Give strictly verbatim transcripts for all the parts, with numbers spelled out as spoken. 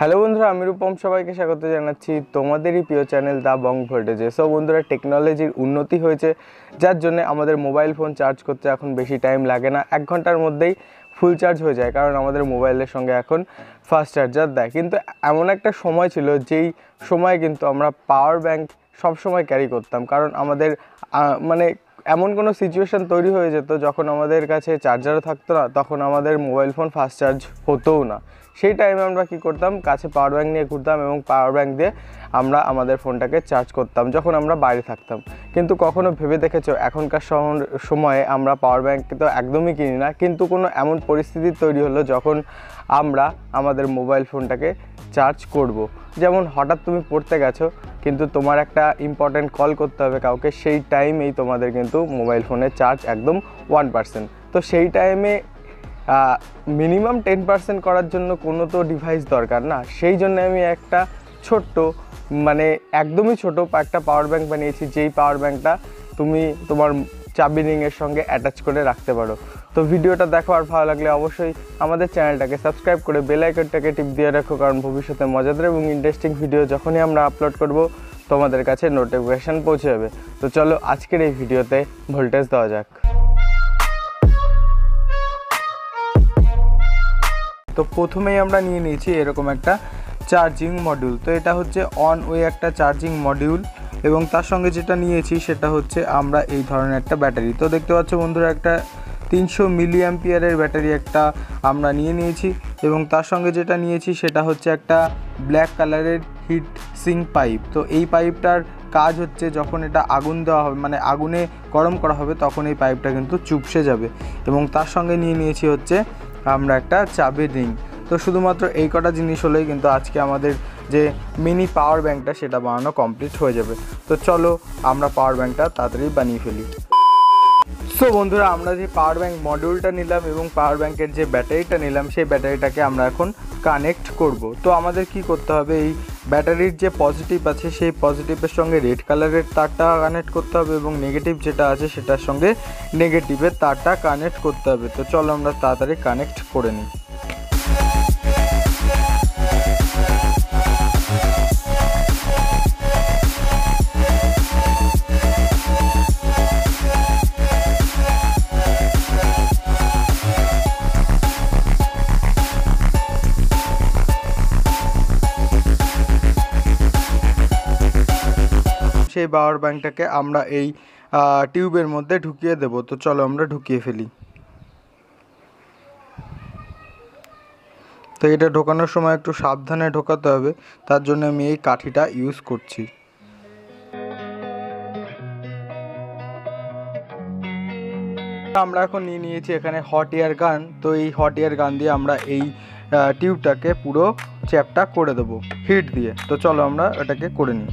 Hello बंधुरा रूपम सबाई के स्वागत जानाच्छि तोमादेर प्रिय चैनल दा बंग भोल्टेजे। सो बंधुरा टेक्नोलॉजी उन्नति होयेछे जार जोन्नो आमादेर मोबाइल फोन चार्ज करते एखन बेशी टाइम लागे ना, एक घंटार मध्येई फुल चार्ज हो जाए कारण आमादेर मोबाइलेर संगे एखन फास्ट चार्जार देय। किन्तु एमन एकटा समय छिलो जेई समय किन्तु आमरा पावर बैंक सब समय क्यारि करताम कारण आमादेर माने एमन कोनो सिचुएशन तैरि हये जेतो जखन आमादेर काछे चार्जार थाकतो ना, तखन आमादेर मोबाइल फोन फास्ट चार्ज होतो ना। সেই টাইমে আমরা কি করতাম, কাছে পাওয়ার ব্যাংক নিয়ে ঘুরতাম এবং পাওয়ার ব্যাংক দিয়ে আমরা আমাদের ফোনটাকে চার্জ করতাম যখন আমরা বাইরে থাকতাম। কিন্তু কখনো ভেবে দেখেছো এখনকার সময়ে আমরা পাওয়ার ব্যাংক তো একদমই কিনি না, কিন্তু কোনো এমন পরিস্থিতি তৈরি হলো যখন আমরা আমাদের মোবাইল ফোনটাকে চার্জ করব। যেমন হঠাৎ তুমি পড়তে গেছো কিন্তু তোমার একটা ইম্পর্টেন্ট কল করতে হবে কাউকে, সেই টাইমেই তোমাদের কিন্তু মোবাইল ফোনের চার্জ একদম ওয়ান পার্সেন্ট। তো সেই টাইমে मिनिमाम टेन पार्सेंट करार जोन्नो कोनो तो डिवाइस दरकार ना, सेई जोन्नो आमी एकटा छोटो माने एकदम ही छोटो एक पावर बैंक बनिएछि जेई पावर बैंकटा तुमी तोमार चाबी रिंगेर संगे अटैच करे राखते पारो। तो भिडियोटा देखो आर भालो लागले अवश्यई आमादेर चैनलटाके सबस्क्राइब करे बेल आइकनटाके टिप दिये राखो कारण भविष्यते मजादार एबं इंटरेस्टिंग भिडियो जखोनी आमरा आपलोड करब तोमादेर काछे नोटिफिकेशन पौंछे जाबे। तो चलो आजकेर एई भिडियोते भोल्टेज देवा जाक। तो प्रथमेই আমরা নিয়ে নিয়েছি এরকম একটা চার্জিং মডিউল। তো এটা হচ্ছে অন ওয়ে একটা চার্জিং মডিউল এবং তার সঙ্গে যেটা নিয়েছি সেটা হচ্ছে আমরা এই ধরনের একটা ব্যাটারি। তো দেখতে পাচ্ছ বন্ধুরা একটা তিনশো মিলি অ্যাম্পিয়ারের ব্যাটারি একটা আমরা নিয়ে নিয়েছি এবং তার সঙ্গে যেটা নিয়েছি সেটা হচ্ছে একটা ব্ল্যাক কালারের হিট সিং পাইপ। তো এই পাইপটার কাজ হচ্ছে যখন এটা আগুন দেওয়া হবে মানে আগুনে গরম করা হবে তখন এই পাইপটা কিন্তু চুপসে যাবে এবং তার সঙ্গে নিয়ে নিয়েছি হচ্ছে আমরা একটা চাবি রিং। তো শুধুমাত্র এই কটা জিনিস হলেই কিন্তু আজকে আমাদের যে মিনি পাওয়ার ব্যাংকটা সেটা বানানো কমপ্লিট হয়ে যাবে। তো চলো আমরা পাওয়ার ব্যাংকটা তাড়াতাড়ি বানিয়ে ফেলি। সো বন্ধুরা আমরা যে পাওয়ার ব্যাংক মডিউলটা নিলাম এবং পাওয়ার ব্যাংকের যে ব্যাটারিটা নিলাম সেই ব্যাটারিটাকে আমরা এখন কানেক্ট করব। তো আমাদের কি করতে হবে, এই ব্যাটারির যে পজিটিভ আছে সেই পজিটিভের সঙ্গে রেড কালারের তারটা কানেক্ট করতে হবে এবং নেগেটিভ যেটা আছে সেটার সঙ্গে নেগেটিভের তারটা কানেক্ট করতে হবে। তো চলো আমরা তাড়াতাড়ি কানেক্ট করে নিই। সেই পাওয়ার ব্যাংকটাকে আমরা এই টিউবের মধ্যে ঢুকিয়ে দেব। তো চলো আমরা ঢুকিয়ে ফেলি। তো এটা ঢোকানোর সময় একটু সাবধানে ঢোকাতে হবে, তার জন্য আমি এই কাঠিটা ইউজ করছি। আমরা এখন নিয়ে নিয়েছি এখানে হট এয়ার গান। তো এই হট এয়ার গান দিয়ে আমরা এই টিউবটাকে পুরো চ্যাপটা করে দেব হিট দিয়ে। তো চলো আমরা এটাকে করে নিই।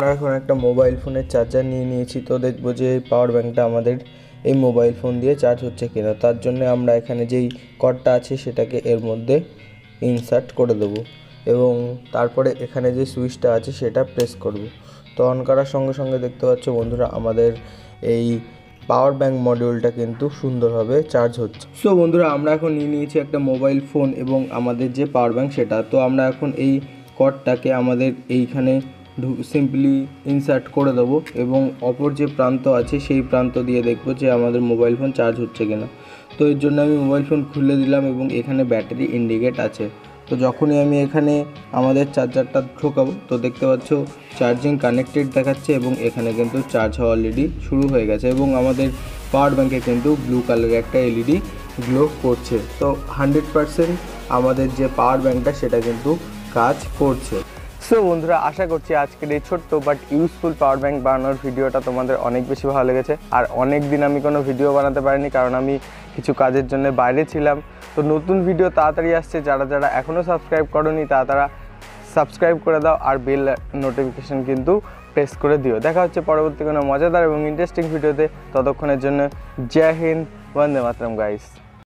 আমরা এখন একটা মোবাইল ফোনের চার্জার নিয়ে নিয়েছি। তো দেখবো যে এই পাওয়ার ব্যাংকটা আমাদের এই মোবাইল ফোন দিয়ে চার্জ হচ্ছে কিনা, তার জন্য আমরা এখানে যেই কর্ডটা আছে সেটাকে এর মধ্যে ইনসার্ট করে দেবো এবং তারপরে এখানে যে সুইচটা আছে সেটা প্রেস করব। তো অন করার সঙ্গে সঙ্গে দেখতে পাচ্ছ বন্ধুরা আমাদের এই পাওয়ার ব্যাংক মডিউলটা কিন্তু সুন্দরভাবে চার্জ হচ্ছে। সো বন্ধুরা আমরা এখন নিয়ে নিয়েছি একটা মোবাইল ফোন এবং আমাদের যে পাওয়ার ব্যাংক সেটা। তো আমরা এখন এই কর্ডটাকে আমাদের এইখানে সিম্পলি ইনসার্ট করে দেবো এবং অপর যে প্রান্ত আছে সেই প্রান্ত দিয়ে দেখবো যে আমাদের মোবাইল ফোন চার্জ হচ্ছে কিনা। তো এর জন্য আমি মোবাইল ফোন খুলে দিলাম এবং এখানে ব্যাটারি ইন্ডিকেট আছে। তো যখনই আমি এখানে আমাদের চার্জারটা ঢোকাবো তো দেখতে পাচ্ছ চার্জিং কানেক্টেড দেখাচ্ছে এবং এখানে কিন্তু চার্জ হওয়া অলরেডি শুরু হয়ে গেছে এবং আমাদের পাওয়ার ব্যাংকে কিন্তু ব্লু কালারের একটা এলইডি গ্লো করছে। তো হান্ড্রেড পারসেন্ট আমাদের যে পাওয়ার ব্যাংকটা সেটা কিন্তু কাজ করছে। সো বন্ধুরা আশা করছি আজকের এই ছোট্ট বাট ইউজফুল পাওয়ার ব্যাংক বানানোর ভিডিওটা তোমাদের অনেক বেশি ভালো লেগেছে। আর অনেক দিন আমি কোনো ভিডিও বানাতে পারিনি কারণ আমি কিছু কাজের জন্য বাইরে ছিলাম। তো নতুন ভিডিও তাড়াতাড়ি আসছে, যারা যারা এখনও সাবস্ক্রাইব করোনি তা তারা সাবস্ক্রাইব করে দাও আর বেল নোটিফিকেশান কিন্তু প্রেস করে দিও। দেখা হচ্ছে পরবর্তী কোনো মজাদার এবং ইন্টারেস্টিং ভিডিওতে। ততক্ষণের জন্য জয় হিন্দ, বন্দে মাতরম গাইস।